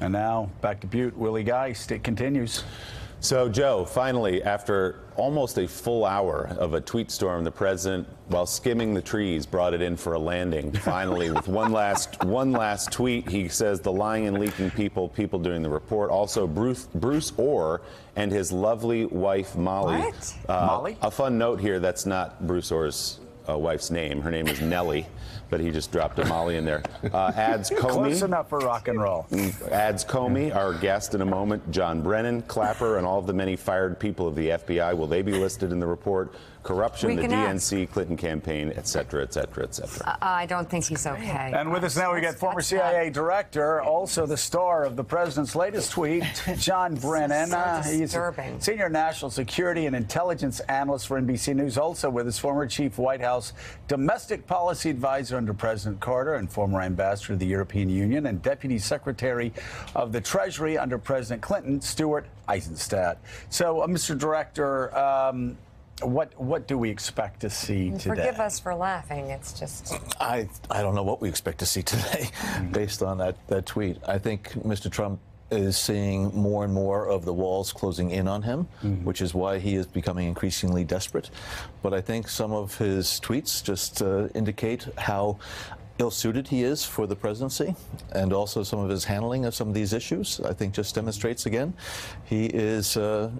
And now back to Butte, Willie Geist. It continues. So, Joe, finally, after almost a full hour of a tweet storm, the president, while skimming the trees, brought it in for a landing. Finally, with one last tweet, he says the lying and leaking people doing the report. Also, Bruce Ohr and his lovely wife, Molly. What? Molly? A fun note here, that's not Bruce Ohr's wife's name. Her name is Nellie, but he just dropped a Molly in there. Adds Comey. Close enough for rock and roll. Adds Comey, our guest in a moment, John Brennan, Clapper, and all of the many fired people of the FBI. Will they be listed in the report? Corruption, the DNC, ask. Clinton campaign, et cetera, et cetera, et cetera. I don't think he's okay. And with us now, we got former CIA director, also the star of the president's latest tweet, John Brennan. He's a senior national security and intelligence analyst for NBC News, also with his former chief White House domestic policy advisor under President Carter and former ambassador to the European Union and deputy secretary of the Treasury under President Clinton, Stuart Eizenstat. So, Mr. Director, what do we expect to see today? Forgive us for laughing. It's just I don't know what we expect to see today based on that tweet. I think Mr. Trump is seeing more and more of the walls closing in on him, which is why he is becoming increasingly desperate. But I think some of his tweets just indicate how ill-suited he is for the presidency, and also some of his handling of some of these issues, I think, just demonstrates again he is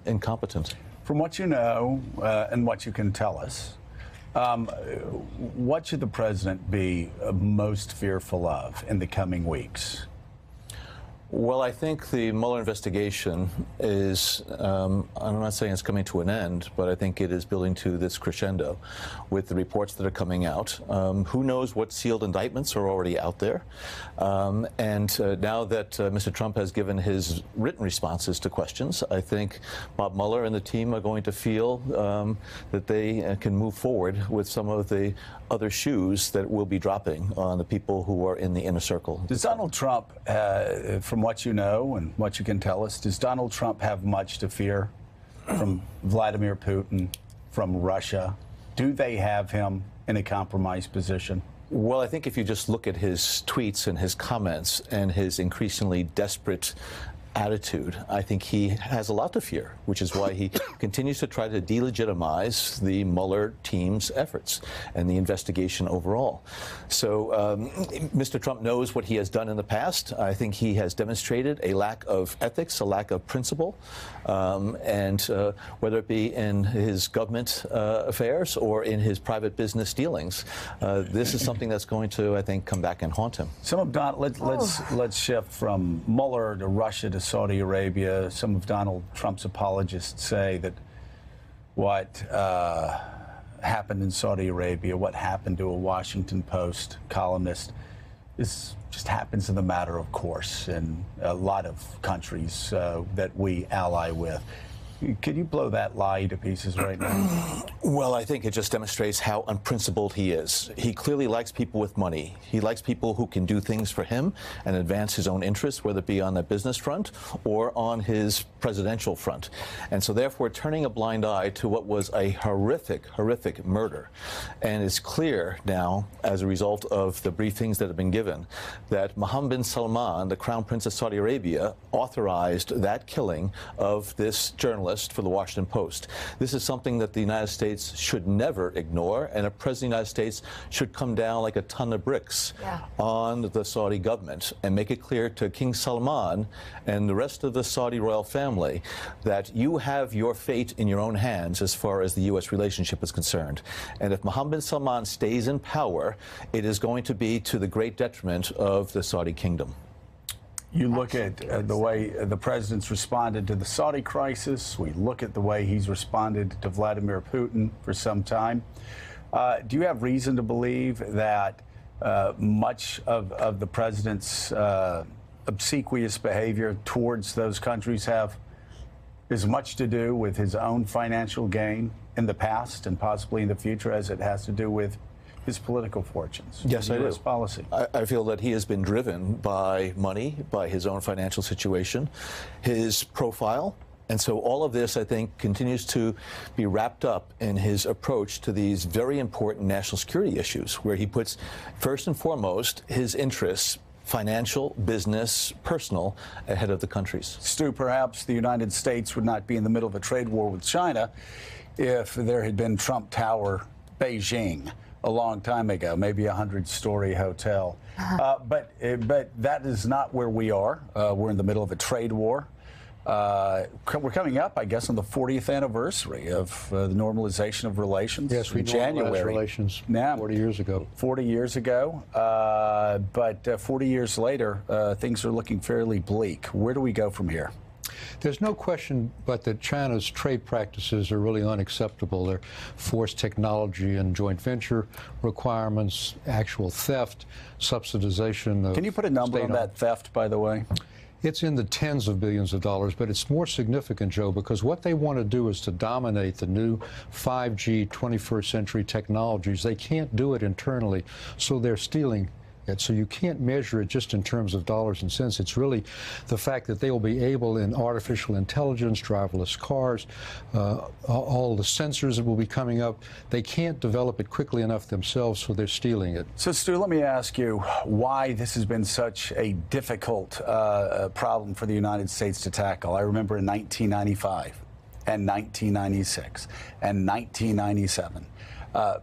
incompetent. From what you know and what you can tell us, what should the president be most fearful of in the coming weeks? Well, I think the Mueller investigation is, I'm not saying it's coming to an end, but I think it is building to this crescendo with the reports that are coming out. Who knows what sealed indictments are already out there? Now that Mr. Trump has given his written responses to questions, I think Bob Mueller and the team are going to feel that they can move forward with some of the other shoes that will be dropping on the people who are in the inner circle. Does Donald Trump, from what you know and what you can tell us, does Donald Trump have much to fear from Vladimir Putin, from Russia? Do they have him in a compromised position? Well, I think if you just look at his tweets and his comments and his increasingly desperate attitude, I think he has a lot to fear, which is why he continues to try to delegitimize the Mueller team's efforts and the investigation overall. So Mr. Trump knows what he has done in the past. I think he has demonstrated a lack of ethics, a lack of principle, and whether it be in his government affairs or in his private business dealings, this is something that's going to, I think, come back and haunt him. Some of Don, let's shift from Mueller to Russia to Saudi Arabia. Some of Donald Trump's apologists say that what happened in Saudi Arabia, what happened to a Washington Post columnist, this just happens in the matter of course in a lot of countries that we ally with. Can you blow that lie to pieces right now? Well, I think it just demonstrates how unprincipled he is. He clearly likes people with money. He likes people who can do things for him and advance his own interests, whether it be on the business front or on his presidential front. And so, therefore, turning a blind eye to what was a horrific, horrific murder. And it's clear now, as a result of the briefings that have been given, that Mohammed bin Salman, the Crown Prince of Saudi Arabia, authorized that killing of this journalist for the Washington Post. This is something that the United States should never ignore, and a president of the United States should come down like a ton of bricks on the Saudi government and make it clear to King Salman and the rest of the Saudi royal family that you have your fate in your own hands as far as the U.S. relationship is concerned. And if Mohammed bin Salman stays in power, it is going to be to the great detriment of the Saudi kingdom. You look at the way the president's responded to the Saudi crisis. We look at the way he's responded to Vladimir Putin for some time. Do you have reason to believe that much of the president's obsequious behavior towards those countries have as much to do with his own financial gain in the past and possibly in the future as it has to do with his political fortunes? Yes, I do. His policy. I feel that he has been driven by money, by his own financial situation, his profile. And so all of this, I think, continues to be wrapped up in his approach to these very important national security issues, where he puts, first and foremost, his interests financial, business, personal, ahead of the countries. Stu, perhaps the United States would not be in the middle of a trade war with China if there had been Trump Tower Beijing a long time ago, maybe a 100-story hotel. But that is not where we are. We're in the middle of a trade war. We're coming up, I guess, on the 40th anniversary of the normalization of relations. Yes, we normalized relations now, 40 years ago. 40 years ago, but 40 years later, things are looking fairly bleak. Where do we go from here? There's no question but that China's trade practices are really unacceptable. They're forced technology and joint venture requirements, actual theft, subsidization of— Can you put a number on that theft, by the way? It's in the tens of billions of dollars, but it's more significant, Joe, because what they want to do is to dominate the new 5G 21st century technologies. They can't do it internally, so they're stealing it. So you can't measure it just in terms of dollars and cents. It's really the fact that they will be able, in artificial intelligence, driverless cars, all the sensors that will be coming up, they can't develop it quickly enough themselves, so they're stealing it. So, Stu, let me ask you why this has been such a difficult problem for the United States to tackle. I remember in 1995 and 1996 and 1997.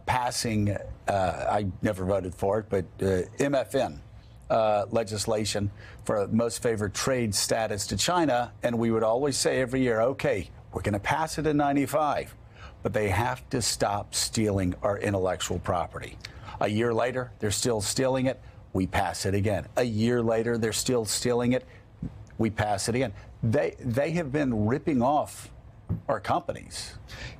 Passing, I never voted for it, but MFN legislation for most favored trade status to China. And we would always say every year, okay, we're going to pass it in 95, but they have to stop stealing our intellectual property. A year later, they're still stealing it. We pass it again. A year later, they're still stealing it. We pass it again. They have been ripping off our companies.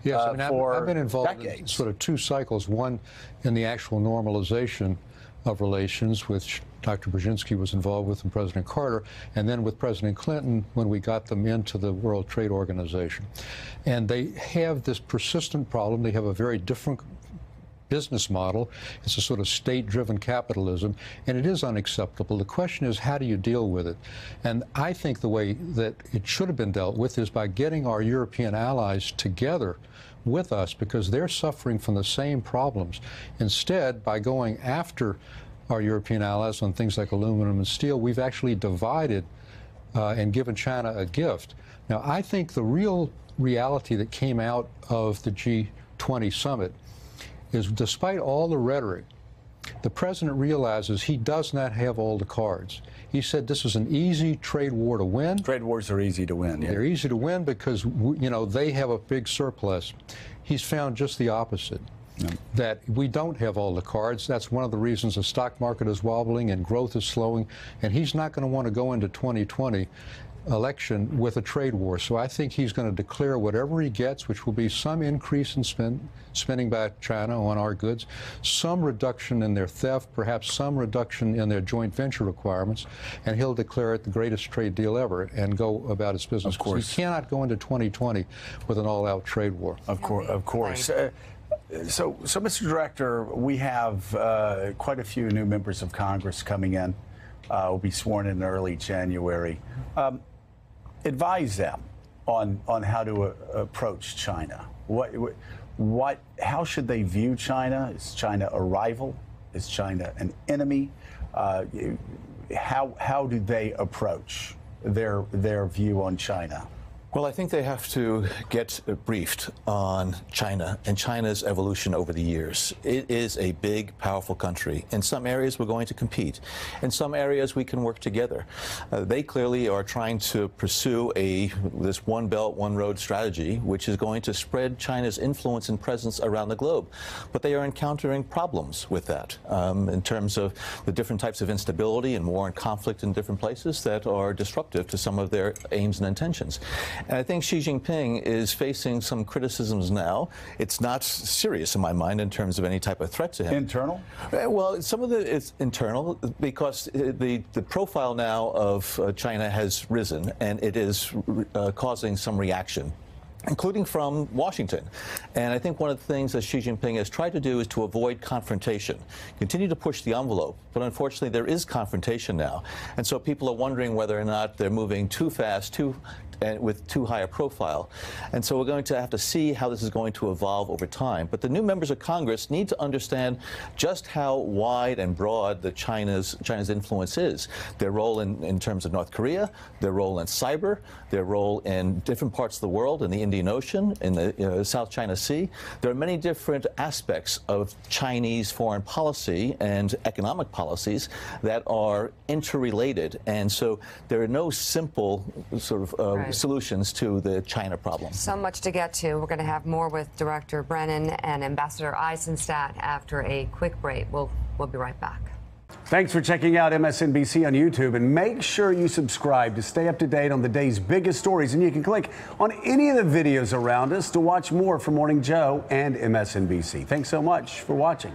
Yes, I mean, I've been involved decades. In sort of two cycles, one in the actual normalization of relations, which Dr. Brzezinski was involved with, and President Carter, and then with President Clinton when we got them into the World Trade Organization. And they have this persistent problem. They have a very different business model. It's a sort of state-driven capitalism, and it is unacceptable. The question is, how do you deal with it? And I think the way that it should have been dealt with is by getting our European allies together with us, because they're suffering from the same problems. Instead, by going after our European allies on things like aluminum and steel, we've actually divided and given China a gift. Now, I think the real reality that came out of the G20 summit is, despite all the rhetoric, the president realizes he does not have all the cards. He said this is an easy trade war to win. Trade wars are easy to win. Yeah. They're easy to win because, you know, they have a big surplus. He's found just the opposite, that we don't have all the cards. That's one of the reasons the stock market is wobbling and growth is slowing, and he's not going to want to go into 2020 election with a trade war. So I think he's going to declare whatever he gets, which will be some increase in spending by China on our goods, some reduction in their theft, perhaps some reduction in their joint venture requirements, and he'll declare it the greatest trade deal ever and go about his business. Of course. He cannot go into 2020 with an all-out trade war. Of course. So, Mr. Director, we have quite a few new members of Congress coming in. Will be sworn in early January. Advise them on how to approach China. How should they view China? Is China a rival? Is China an enemy? How do they approach their view on China? Well, I think they have to get briefed on China and China's evolution over the years. It is a big, powerful country. In some areas, we're going to compete. In some areas, we can work together. They clearly are trying to pursue this one belt, one road strategy, which is going to spread China's influence and presence around the globe. But they are encountering problems with that in terms of the different types of instability and war and conflict in different places that are disruptive to some of their aims and intentions. And I think Xi Jinping is facing some criticisms now. It's not serious in my mind in terms of any type of threat to him. Internal? Well, some of it's internal because the profile now of China has risen, and it is causing some reaction, including from Washington. And I think one of the things that Xi Jinping has tried to do is to avoid confrontation, continue to push the envelope. But unfortunately, there is confrontation now. And so people are wondering whether or not they're moving too fast, too and with too high a profile. And so we're going to have to see how this is going to evolve over time. But the new members of Congress need to understand just how wide and broad the China's influence is, their role in terms of North Korea, their role in cyber, their role in different parts of the world, in the Indian Ocean, in the South China Sea. There are many different aspects of Chinese foreign policy and economic policies that are interrelated. And so there are no simple sort of solutions to the China problem. So much to get to. We're going to have more with Director Brennan and Ambassador Eizenstat after a quick break. We'll be right back. Thanks for checking out MSNBC on YouTube, and make sure you subscribe to stay up to date on the day's biggest stories. And you can click on any of the videos around us to watch more from Morning Joe and MSNBC. Thanks so much for watching.